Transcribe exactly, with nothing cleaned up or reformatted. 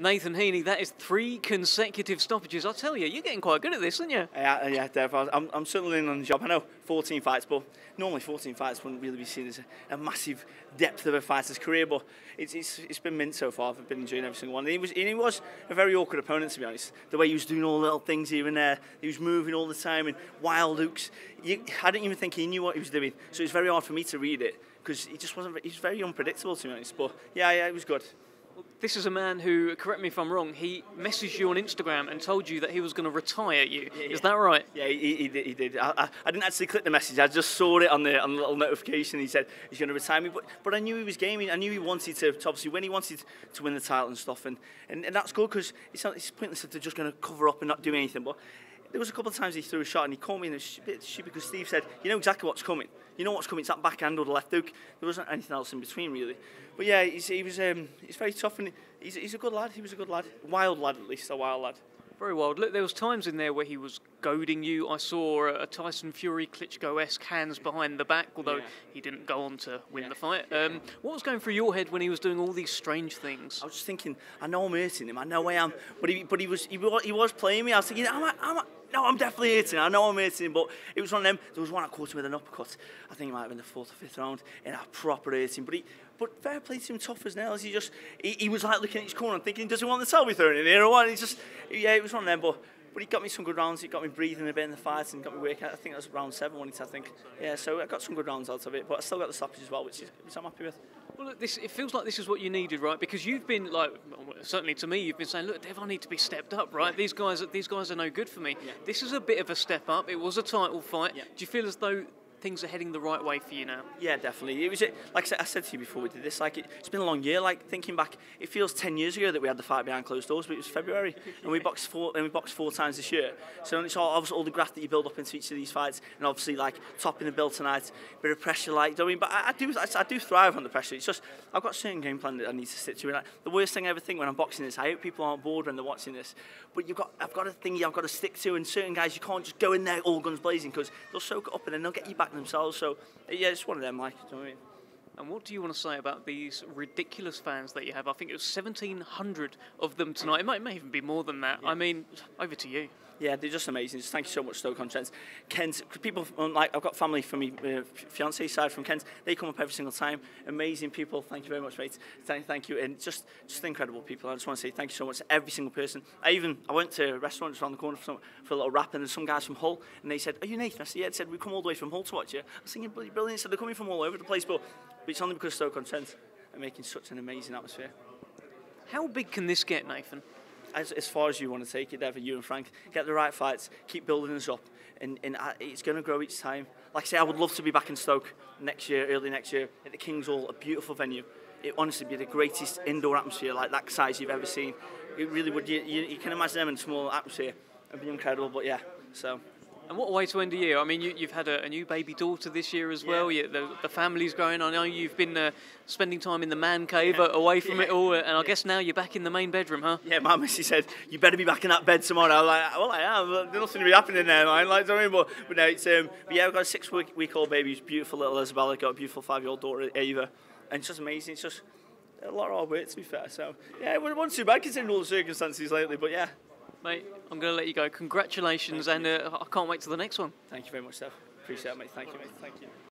Nathan Heaney, that is three consecutive stoppages. I tell you, you're getting quite good at this, aren't you? Yeah, yeah, Dev, I'm, I'm certainly leaning on the job. I know fourteen fights, but normally fourteen fights wouldn't really be seen as a, a massive depth of a fighter's career, but it's, it's, it's been mint so far. I've been enjoying every single one. And he was, and he was a very awkward opponent, to be honest. The way he was doing all the little things here and there, he was moving all the time and wild looks. You, I didn't even think he knew what he was doing, so it's very hard for me to read it because he just wasn't, he was very unpredictable, to be honest. But yeah, yeah, it was good. This is a man who, correct me if I'm wrong, he messaged you on Instagram and told you that he was going to retire you. Yeah, is yeah. that right? Yeah, he, he did. He did. I, I, I didn't actually click the message. I just saw it on the, on the little notification. He said he's going to retire me. But, but I knew he was gaming. I knew he wanted to, to obviously, when he wanted to win the title and stuff. And, and, and that's good because it's, it's pointless if they're just going to cover up and not do anything. But there was a couple of times he threw a shot and he caught me in a bit stupid because Steve said, you know exactly what's coming. You know what's coming. It's that backhand or the left hook. There wasn't anything else in between, really. But yeah, he's, he was um, he's very tough and he's, he's a good lad. He was a good lad. Wild lad, at least. A wild lad. Very wild. Look, there was times in there where he was goading you. I saw a Tyson Fury, Klitschko-esque hands behind the back, although yeah. he didn't go on to win yeah. the fight. Um, what was going through your head when he was doing all these strange things? I was just thinking, I know I'm hurting him. I know I am. But he, but he was, he, he was playing me. I was thinking, am I, am I? No, I'm definitely hurting. I know I'm hurting, but it was one of them. There was one I caught him with an uppercut. I think it might have been the fourth or fifth round, and I proper hurting. But he, but fair play to him, tough as nails. He just, he, he was like looking at his corner and thinking, does he want the towel we thrown in here or what? And he just, yeah, it was one of them. But but he got me some good rounds. He got me breathing a bit in the fight and got me working. I think that was round seven, wasn't it? I think. Yeah, so I got some good rounds out of it, but I still got the stoppage as well, which, is, which I'm happy with. Well, look, this, it feels like this is what you needed, right? Because you've been, like, certainly to me, you've been saying, look, Dev, I need to be stepped up, right? Yeah. These guys these guys are no good for me. Yeah. This is a bit of a step up. It was a title fight. Yeah. Do you feel as though things are heading the right way for you now? Yeah, definitely. It was, like I said, I said to you before we did this, like it, it's been a long year. Like thinking back, it feels ten years ago that we had the fight behind closed doors, but it was February, and we boxed four, and we boxed four times this year. So it's all, obviously all the graft that you build up into each of these fights, and obviously like topping the bill tonight, bit of pressure, like I mean, but I, I do, I, I do thrive under pressure. It's just I've got a certain game plan that I need to stick to. And like, the worst thing I ever think when I'm boxing is I hope people aren't bored when they're watching this. But you've got, I've got a thing I've got to stick to, and certain guys you can't just go in there all guns blazing because they'll soak it up and then they'll get you back themselves, so yeah, it's one of them, like, you know what I mean? And what do you want to say about these ridiculous fans that you have? I think it was seventeen hundred of them tonight. It might, it might even be more than that. Yeah. I mean, over to you. Yeah, they're just amazing. Just thank you so much, Stoke-on-Trent. Kent, people, like, I've got family from my uh, fiance's side from Kent. They come up every single time. Amazing people. Thank you very much, mate. Thank, thank you. And just, just incredible people. I just want to say thank you so much to every single person. I even, I went to a restaurant just around the corner for, some, for a little wrap, and there's some guys from Hull, and they said, are you Nathan? I said, yeah. They said, we come all the way from Hull to watch you. I was thinking, brilliant. So they're coming from all over the place, but, but it's only because Stoke-on-Trent are making such an amazing atmosphere. How big can this get, Nathan? As, as far as you want to take it, Dev, you and Frank, get the right fights, keep building us up, and, and I, it's going to grow each time. Like I say, I would love to be back in Stoke next year, early next year, at the King's Hall, a beautiful venue. It honestly be the greatest indoor atmosphere like that size you've ever seen. It really would. You, you, you can imagine them in a small atmosphere. It'd be incredible, but yeah, so. And what a way to end a year. I mean, you, you've had a, a new baby daughter this year as well. Yeah. You, the, the family's growing. I know you've been uh, spending time in the man cave, yeah. away from yeah. it all. And I yeah. guess now you're back in the main bedroom, huh? Yeah, my missy said, you better be back in that bed tomorrow. I was like, well, I am. There's nothing to be happening there, man. Like, don't worry about, but no, it's, um, but yeah, I've got a six-week-old baby. She's beautiful little Isabella. Got a beautiful five-year-old daughter, Ava. And it's just amazing. It's just a lot of hard work, to be fair. So, yeah, it wasn't too bad considering all the circumstances lately. But, yeah. Mate, I'm going to let you go. Congratulations, and uh, I can't wait till the next one. Thank you very much, Steph. Appreciate it, mate. Thank you, mate. Thank you.